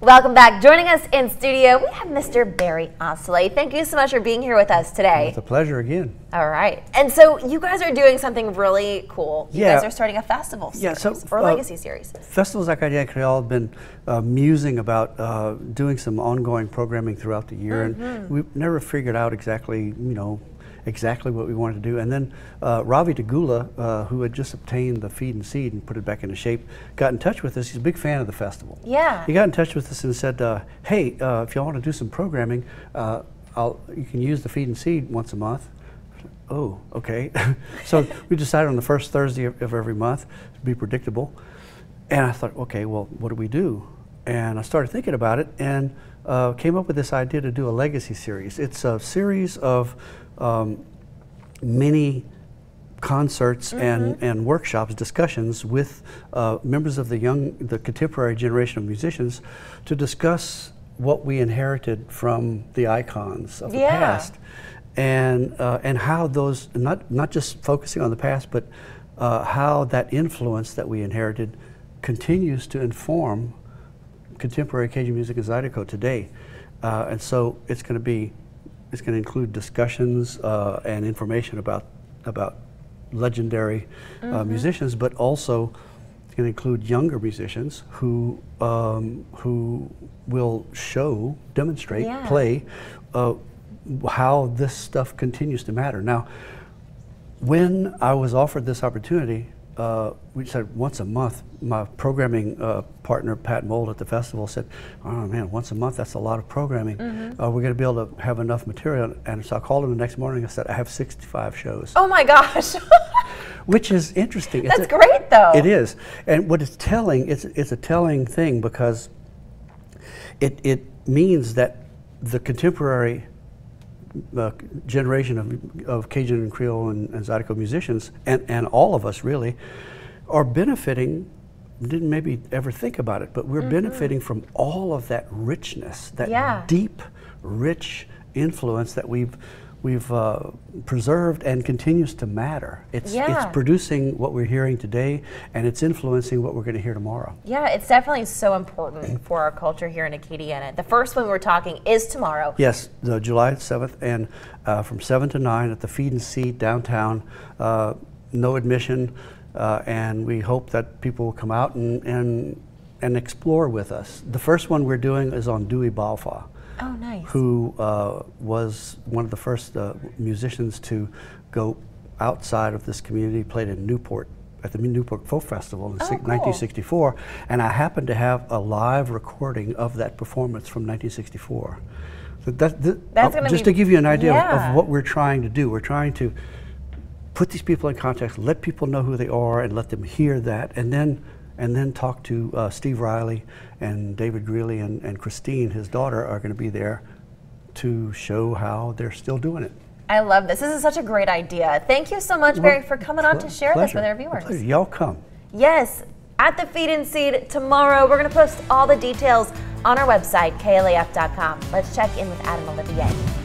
Welcome back. Joining us in studio, we have Mr. Barry Osley. Thank you so much for being here with us today. It's a pleasure again. All right. And so you guys are doing something really cool. You guys are starting a festival series, or Legacy Series. Festivals Acadie Creole have been musing about doing some ongoing programming throughout the year, and we've never figured out exactly, you know, exactly what we wanted to do. And then Ravi Tagula, who had just obtained the Feed and Seed and put it back into shape, got in touch with us. He's a big fan of the festival. Yeah. He got in touch with us and said, hey, if y'all want to do some programming, you can use the Feed and Seed once a month. Oh, okay. So we decided on the first Thursday of every month to be predictable. And I thought, okay, well, what do we do? And I started thinking about it and came up with this idea to do a Legacy Series. It's a series of many concerts and workshops, discussions with members of the contemporary generation of musicians to discuss what we inherited from the icons of the past, and how those, not just focusing on the past, but how that influence that we inherited continues to inform contemporary Cajun music and Zydeco today. And so it's going to be, it's going to include discussions and information about legendary musicians, but also it's going to include younger musicians who will show, demonstrate, play how this stuff continues to matter. Now, when I was offered this opportunity, we said once a month. My programming partner, Pat Mold, at the festival said, oh man, once a month, that's a lot of programming. We're going to be able to have enough material. And so I called him the next morning and I said, I have 65 shows. Oh my gosh. Which is interesting. That's great though. It is. And what it's telling, it's a telling thing because it means that the contemporary generation of Cajun and Creole and Zydeco musicians, and all of us really, are benefiting, didn't maybe ever think about it, but we're benefiting from all of that richness, that deep, rich influence that we've preserved and continues to matter. It's producing what we're hearing today, and it's influencing what we're going to hear tomorrow. Yeah, it's definitely so important for our culture here in Acadiana. The first one we're talking is tomorrow. Yes, the July 7th, and from 7 to 9 at the Feed and Seed downtown, no admission, and we hope that people will come out and explore with us. The first one we're doing is on Dewey Balfa. Oh, nice. Who was one of the first musicians to go outside of this community, played in Newport, at the Newport Folk Festival in 1964, and I happened to have a live recording of that performance from 1964. So that's just to give you an idea of what we're trying to do. We're trying to put these people in context, let people know who they are, and let them hear that, and then talk to Steve Riley and David Greeley and Christine, his daughter, are going to be there to show how they're still doing it. I love this. This is such a great idea. Thank you so much, Barry, for coming on to share this with our viewers. Y'all come. Yes, at the Feed and Seed tomorrow. We're going to post all the details on our website, KLAF.com. Let's check in with Adam Olivier.